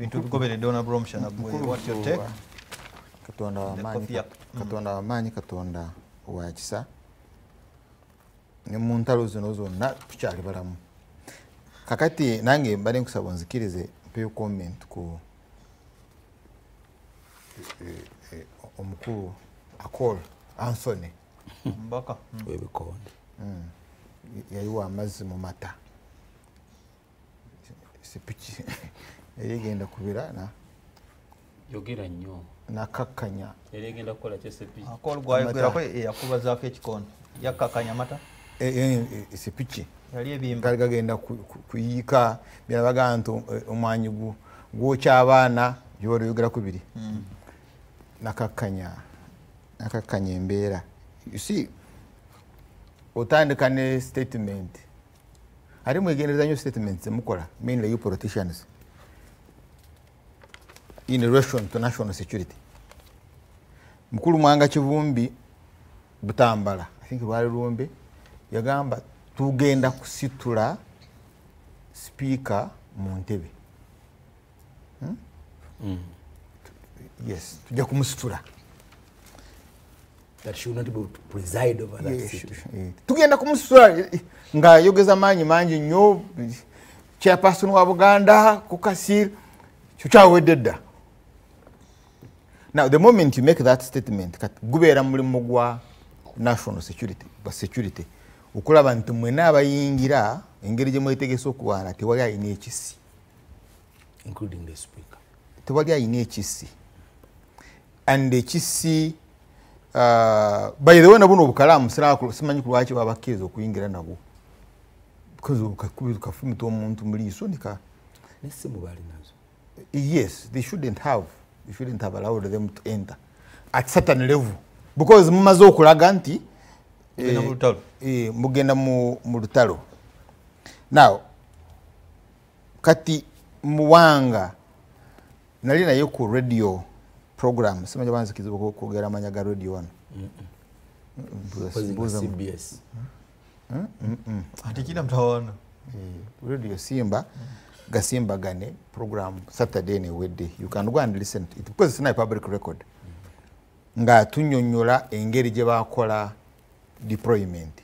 bintu bikoberede onabromsha nabwe. What's your take? Katonda wamanyi katonda wamanyi katonda wakisa ni muntalo zino zonna tukyali balamu kakati nange mbale nkusaba nzikirize mpeyo comment ku omukuru Akol Anthony Mbaka webikonde yaliwa amazi mu mata sepiki eligenda kubira na yogira nnyo nakakanya eligenda kola chesepi Akol gwayogera ko yakubaza ko ekikondo yakakanya mata sepiki yali ebimba kagenda kuyika byabagantu omwanyigu gwocha abana yoro yogira kubiri nakakanya nakakanya embera you see otandikane statement ari mwegendereza nyo statements mukola mainly you politicians in relation to national security mukuru mwanga Kivumbi Butambala I think wali Lumbe yagamba tugenda kusitula speaker mu Ntebe yes tujja kumusitula that she will not be able to preside over that city. Tugenda kumusura nga yogeza manyi manji nyo chairperson wa Buganda kukasir chuchawededa. Now the moment you make that statement kat gubera mulimo gwa national security but security ukola bantu mwena abayingira engeri je mwetegese okuwana tewali ayina ekisi including the speaker tewali ayina ekisi and ekisi by the way nabuno bukalamu sirakulu simanyi kulwachi babakezo kuingira nabo because ukakubiruka fumu to muntu muri isonika nese mubali nazo yes they shouldn't have allowed them to enter at certain level because mumazo okulaga nti mugenda mu lutalo now kati muwanga nali nayo ku radio program sema jabanza kizibu kugera manyaga radio one CBS atikina mtaona radio Simba gasimba gane program Saturday ne Wednesday you can go and listen to it because it's not a public record nga tunyonyola engeri je bakola deployment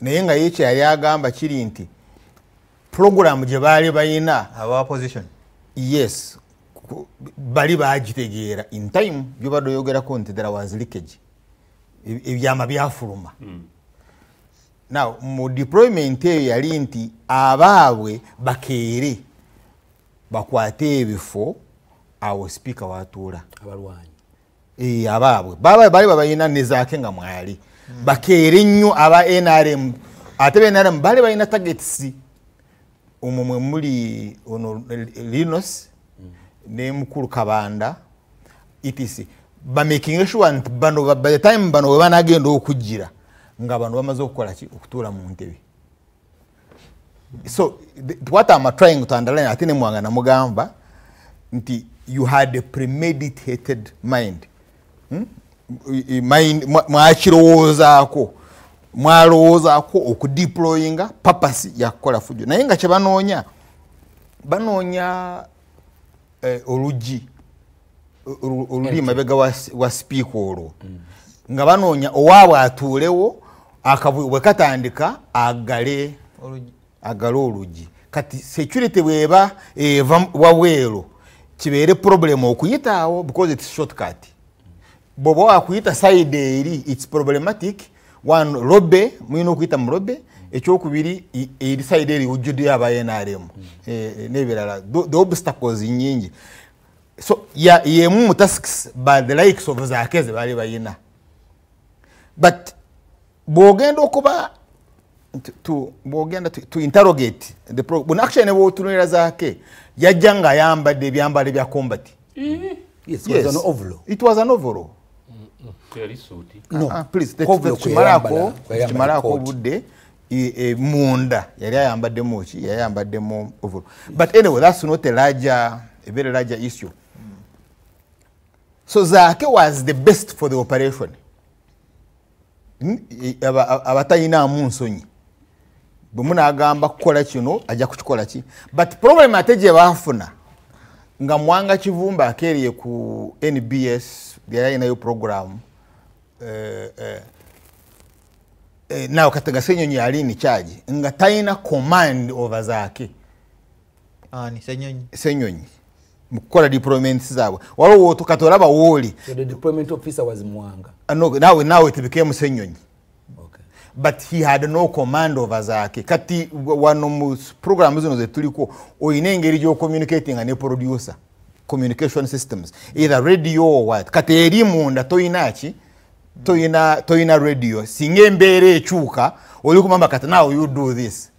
na yenga yeche yagamba kiri nti program je bali bayina aba opposition yes bali bagitegeera in time byobado yogera ko ntidara wazilikeje ebyama byafuluma now mu deployment yali nti abaabwe bakere bakwate ebifo awo speaker watula abalwanyi abaabwe bali babayina nezaake nga mwali bakere nnyo aba NRM atebe NRM bali bayina targets umumwe muri ono Linus ne mukuru Kabanda etc ba making sure and bano by the time bano banagenda okujira nga bano bamaze okukola ki okutura mu Ntebe so what am I trying to underline atine mwanga na mugamba nti you had a premeditated mind mind mwachirowozaako mwalowozaako okudeployinga purpose ya kukola fujo naye nga kyebanoonya banoonya oruji orudi mabega wa speaker oro nga banonya owabwa atulewo akabwe katandika agale oruji agalo oruji kati security weba wawero kibere problem okuyitawo because it's shortcut bobo wakuyita side eri it's problematic one robe mwino okuyita mrobe echo kubiri eri side eri ujudi abayenaremu nebirala the obstacles nyingi so ya yemu tasks by the likes of zakeze bali bayina but bogendo kuba to interrogate the when action ewo tunira zake yajanga yamba de byambale bya combat yes it was an overall please chimarako budde munda yali ayambadde mochi yali ayambadde mu overall but anyway that's not a very larger issue so Zake was the best for the operation abatayina mu nsonyi Bumuna agamba kukola kino ajja kukikola ki. But problem ateje bafuna nga Mwanga Kivumba akeriye ku NBS byayina yo program nao Katagassenyo Nyalini charge nga taina command over zake. Ani Senyonyi. Senyonyi. Mukola deployments zawe. Waliwo tukatolaba woli. The deployment officer was Mwanga. No, now it became Senyonyi. But he had no command over zake. Kati wano mu programs zino zetuliko oyinengeri yo communicating and producer communication systems either radio or what. Kati elimu nda toyinachi toyina radio singembere echuka olikumamba kati now you do this.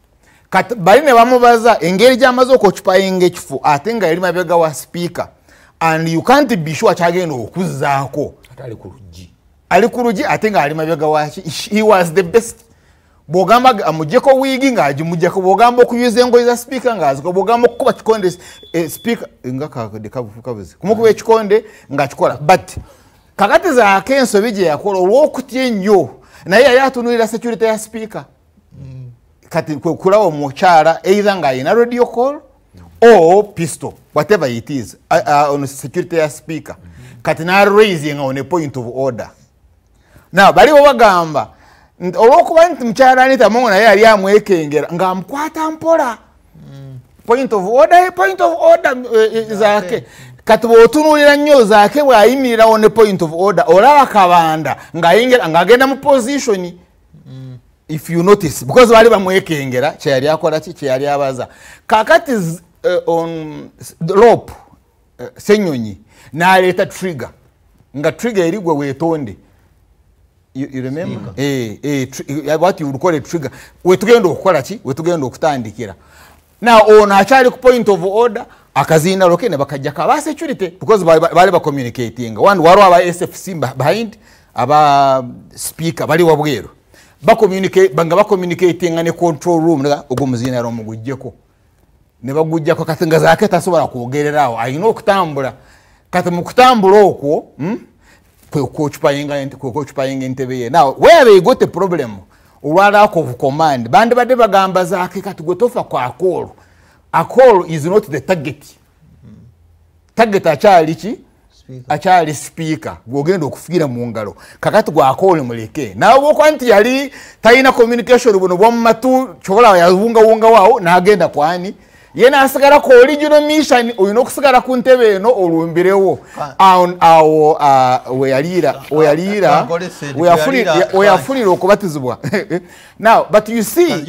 Kati baline bamubaza engeri jamazo kochupa engechifu atenga elima bega wa speaker and you can't be sure chageno okuzaako atali kuruji. Alikuruji atenga alimabega wachi. He was the best. Bogamba amujeko wigi nga ajimujeko bogambo kuyuze ngo iza speaker nga aziko bogambo kuba chikonde speaker nga kakadekabufukabuzi kumukube chikonde nga chikola but kakati za akenso bije yakolo wokutie nyo na iya yatunulira security ya speaker kati kulawo mochara either nga ina radio call or pistol whatever it is on security ya speaker kati na raise nga on a point of order. Na bali wagamba olokuba nti mchara nita mungu na yari ya mweke ingera nga mkwata mpora point of order zake kati wotunu ila nyo zake wa imi ila one point of order olawa kawanda nga ingera nga agenda mpositioni if you notice because wali wa mweke ingera chayari ya kwa lachi chayari ya waza kakati on rope Senyonyi na aleta trigger nga trigger iligwe wetonde. You remember? What you would call a trigger. Wetugendo kukwalachi, wetugendo kutandikira. Now, on a child point of order, akazina loke ne bakajaka ba security because bali ba communicating. One waro aba SFC behind aba speaker bali wabwero. Ba communicate banga ba communicating ne control room nga ogumuzina ro mugujeko. Ne bagujjako katenga zake tasobala kuogererawo. Ayino okutambula. Kati mukutambula okwo, kukuchupayinga entebeye. Now, where they got a problem, lack of command. Bandi bade bagamba zake kati gotofa kwa akoro. Akoro is not the target. Target achali speaker. Gogendo kufikira muungalo. Kakati kwa akoro muleke. Na woko anti yali taina communication ubono wama tu chokola ya wunga wao na agenda kwa ani. Yena asigara ko original mission oyino kusigara ku ntebe no olumbirewo awo we yalira okubatizibbwa. Now but you see